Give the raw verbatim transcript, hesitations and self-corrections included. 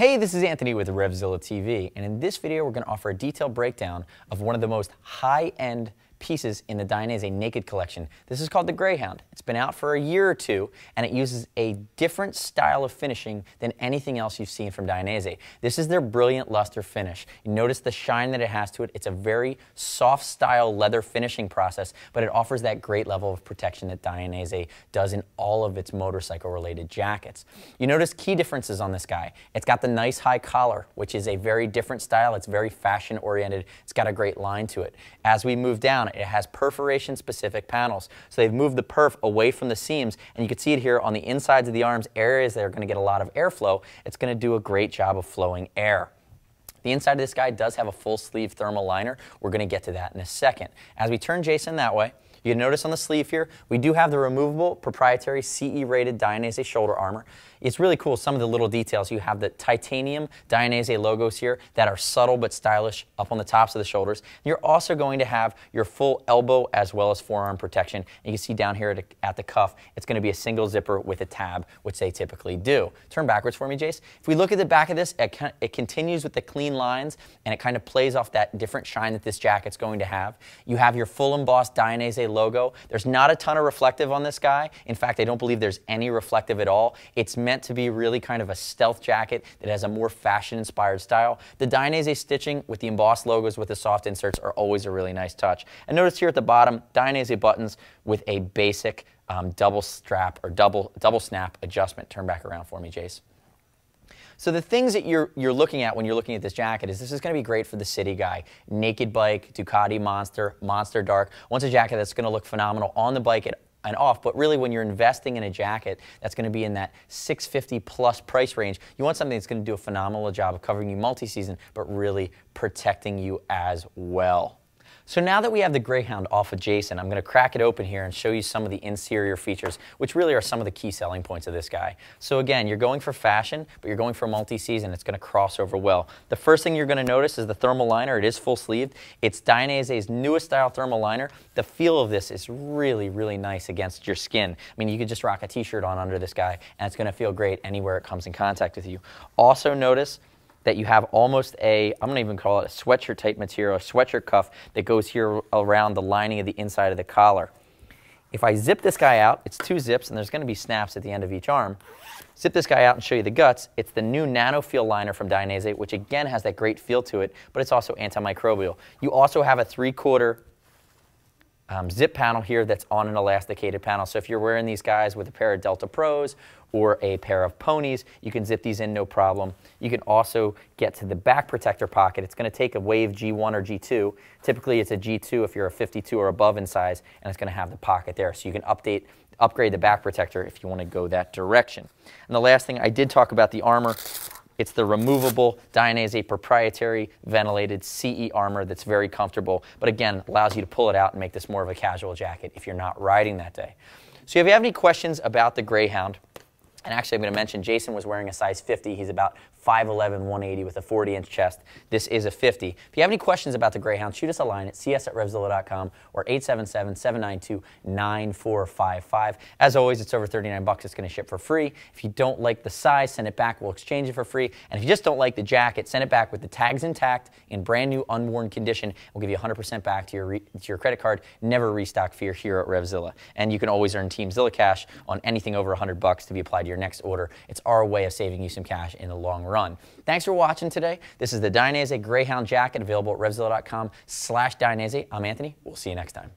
Hey, this is Anthony with RevZilla T V, and in this video we're going to offer a detailed breakdown of one of the most high-end pieces in the Dainese Naked collection. This is called the Greyhound. It's been out for a year or two, and it uses a different style of finishing than anything else you've seen from Dainese. This is their brilliant luster finish. You notice the shine that it has to it. It's a very soft style leather finishing process, but it offers that great level of protection that Dainese does in all of its motorcycle related jackets. You notice key differences on this guy. It's got the nice high collar, which is a very different style. It's very fashion oriented. It's got a great line to it. As we move down, it has perforation specific panels. So they've moved the perf away from the seams, and you can see it here on the insides of the arms, areas that are going to get a lot of airflow. It's going to do a great job of flowing air. The inside of this guy does have a full sleeve thermal liner. We're going to get to that in a second. As we turn Jason that way, you can notice on the sleeve here, we do have the removable proprietary C E rated Dainese shoulder armor. It's really cool, some of the little details. You have the titanium Dainese logos here that are subtle but stylish up on the tops of the shoulders. You're also going to have your full elbow as well as forearm protection. And you can see down here at, at the cuff, it's going to be a single zipper with a tab, which they typically do. Turn backwards for me, Jace. If we look at the back of this, it, it continues with the clean lines, and it kind of plays off that different shine that this jacket's going to have. You have your full embossed Dainese logo. There's not a ton of reflective on this guy. In fact, I don't believe there's any reflective at all. It's meant to be really kind of a stealth jacket that has a more fashion-inspired style. The Dainese stitching with the embossed logos with the soft inserts are always a really nice touch. And notice here at the bottom, Dainese buttons with a basic um, double strap or double, double snap adjustment. Turn back around for me, Jace. So the things that you're, you're looking at when you're looking at this jacket is this is going to be great for the city guy. Naked bike, Ducati Monster, Monster Dark. Wants a jacket that's going to look phenomenal on the bike at and off, but really when you're investing in a jacket that's going to be in that six fifty plus price range, you want something that's going to do a phenomenal job of covering you multi-season, but really protecting you as well. So now that we have the Greyhound off of Jason, I'm going to crack it open here and show you some of the interior features, which really are some of the key selling points of this guy. So again, you're going for fashion, but you're going for multi-season. It's going to cross over well. The first thing you're going to notice is the thermal liner. It is full-sleeved. It's Dainese's newest style thermal liner. The feel of this is really, really nice against your skin. I mean, you could just rock a t-shirt on under this guy, and it's going to feel great anywhere it comes in contact with you. Also notice that you have almost a, I'm gonna even call it a sweatshirt type material, a sweatshirt cuff that goes here around the lining of the inside of the collar. If I zip this guy out, it's two zips, and there's gonna be snaps at the end of each arm. Zip this guy out and show you the guts. It's the new NanoFeel liner from Dainese, which again has that great feel to it, but it's also antimicrobial. You also have a three-quarter Um, zip panel here that's on an elasticated panel. So if you're wearing these guys with a pair of Delta Pros or a pair of ponies, you can zip these in no problem. You can also get to the back protector pocket. It's going to take a Wave G one or G two. Typically it's a G two if you're a fifty-two or above in size, and it's going to have the pocket there. So you can update, upgrade the back protector if you want to go that direction. And the last thing, I did talk about the armor. It's the removable Dainese proprietary ventilated C E armor that's very comfortable, but again, allows you to pull it out and make this more of a casual jacket if you're not riding that day. So if you have any questions about the Greyhound, and actually I'm going to mention Jason was wearing a size fifty. He's about five eleven, one eighty with a forty inch chest. This is a fifty. If you have any questions about the Greyhound, shoot us a line at C S at revzilla dot com or eight seven seven, seven nine two, nine four five five. As always, it's over thirty-nine bucks. It's going to ship for free. If you don't like the size, send it back. We'll exchange it for free. And if you just don't like the jacket, send it back with the tags intact in brand new unworn condition. We'll give you one hundred percent back to your, re to your credit card. Never restock fear here at RevZilla. And you can always earn TeamZilla cash on anything over one hundred bucks to be applied to your next order. It's our way of saving you some cash in the long run. Thanks for watching today. This is the Dainese Greyhound jacket available at revzilla dot com slash Dainese. I'm Anthony. We'll see you next time.